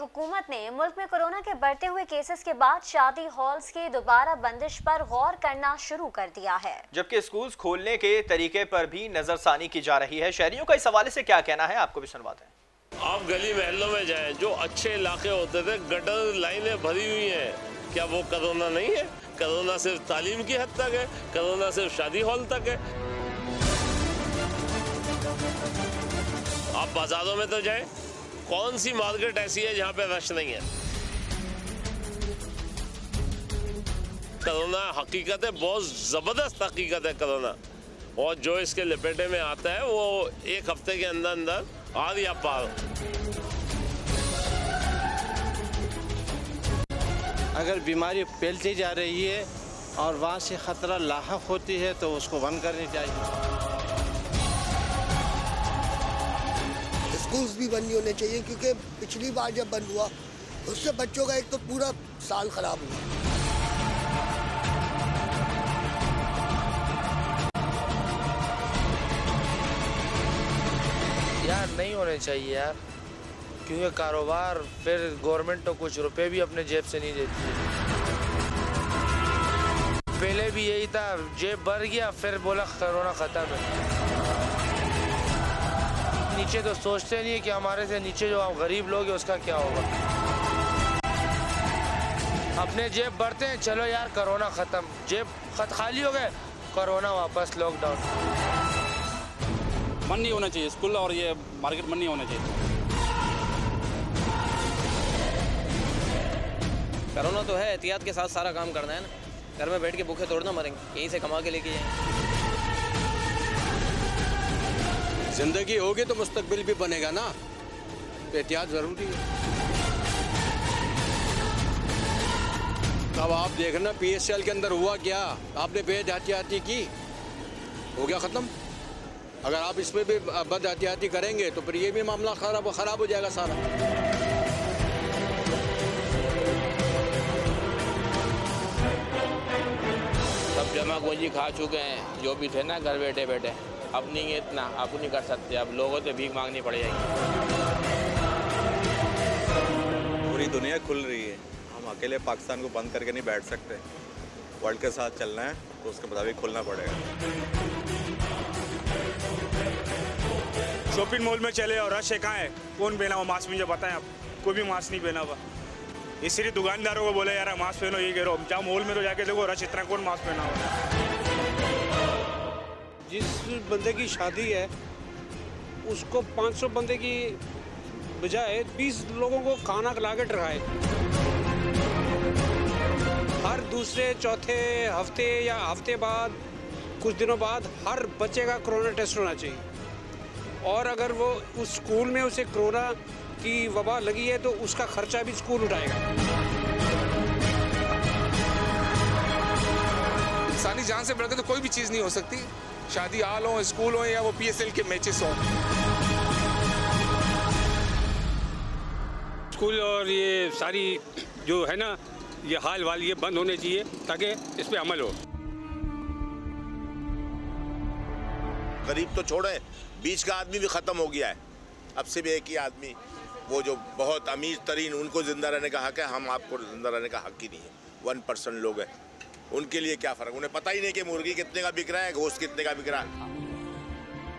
हुकूमत ने मुल्क में कोरोना के बढ़ते हुए केसेस के बाद शादी हॉल्स की दोबारा बंदिश पर गौर करना शुरू कर दिया है, जबकि स्कूल्स खोलने के तरीके पर भी नजरसानी की जा रही है। शहरियों का इस हवाले से क्या कहना है, आपको भी सुनवाते हैं। आप गली मोहल्लों में जाएं, जो अच्छे इलाके होते थे, गटर लाइनें भरी हुई हैं, क्या वो कोरोना नहीं है? कोरोना सिर्फ तालीम की हद तक है, कोरोना सिर्फ शादी हॉल तक है। आप बाजारों में तो जाएं, कौन सी मार्केट ऐसी है जहाँ पे रश नहीं है? कोरोना हकीकत है, बहुत ज़बरदस्त हकीकत है कोरोना, और जो इसके लपेटे में आता है वो एक हफ्ते के अंदर अंदर आर या पार। अगर बीमारी फैलती जा रही है और वहाँ से ख़तरा लाहक होती है तो उसको बंद करनी चाहिए। स्कूल्स भी बंद नहीं होने चाहिए, क्योंकि पिछली बार जब बंद हुआ उससे बच्चों का एक तो पूरा साल खराब हुआ। यार नहीं होने चाहिए यार, क्योंकि कारोबार फिर गवर्नमेंट तो कुछ रुपए भी अपने जेब से नहीं देती है। पहले भी यही था, जेब भर गया फिर बोला कोरोना खत्म है। नीचे तो सोचते नहीं है कि हमारे से नीचे जो आप गरीब लोग हैं उसका क्या होगा। अपने जेब बढ़ते हैं, चलो यार कोरोना खत्म, जेब खत खाली हो गए, कोरोना वापस लॉकडाउन। मन नहीं होना चाहिए स्कूल और ये मार्केट मन नहीं होना चाहिए। कोरोना तो है, एहतियात के साथ सारा काम करना है ना, घर में बैठ के भूखे थोड़े ना मरेंगे, यहीं से कमा के लेके जाएंगे। जिंदगी होगी तो मुस्तकबिल भी बनेगा ना, तो एहतियात जरूरी है। अब आप देखना PSL के अंदर हुआ क्या, आपने बेहद एहतियाती की, हो गया ख़त्म। अगर आप इसमें भी बद एहतियाती करेंगे तो फिर ये भी मामला खराब हो जाएगा सारा। सब जमागोजी खा चुके हैं जो भी थे ना, घर बैठे बैठे, अब नहीं है इतना, आप नहीं कर सकते, अब लोगों से भीख मांगनी पड़ जाएगी। पूरी दुनिया खुल रही है, हम अकेले पाकिस्तान को बंद करके नहीं बैठ सकते। वर्ल्ड के साथ चलना है तो उसके मुताबिक खुलना पड़ेगा। शॉपिंग मॉल में चले और रश है, कहाँ है, कौन पहना हुआ मास्क, मुझे बताएं आप, कोई भी मास्क नहीं पहना हुआ। इसलिए दुकानदारों को बोले यार मास्क पहनो, ये कह रहे हो, जाओ मॉल में तो जाके देखो रश इतना, कौन मास्क पहना हुआ। जिस बंदे की शादी है उसको 500 बंदे की बजाय 20 लोगों को खाना खिला के डराए। हर दूसरे चौथे हफ्ते या हफ्ते बाद, कुछ दिनों बाद, हर बच्चे का कोरोना टेस्ट होना चाहिए, और अगर वो उस स्कूल में उसे कोरोना की वबा लगी है तो उसका खर्चा भी स्कूल उठाएगा। इंसानी जान से बढ़कर तो कोई भी चीज़ नहीं हो सकती, शादी हाल हो, स्कूल हो, या वो PSL के मैचेस हो। स्कूल और ये सारी जो है ना ये हाल वाल ये बंद होने चाहिए ताकि इस पे अमल हो। गरीब तो छोड़े, बीच का आदमी भी ख़त्म हो गया है, अब सिर्फ एक ही आदमी, वो जो बहुत अमीर तरीन, उनको ज़िंदा रहने का हक है, हम आपको ज़िंदा रहने का हक ही नहीं है। 1% लोग हैं, उनके लिए क्या फ़र्क, उन्हें पता ही नहीं कि मुर्गी कितने का बिक रहा है, गोश्त कितने का बिक रहा है।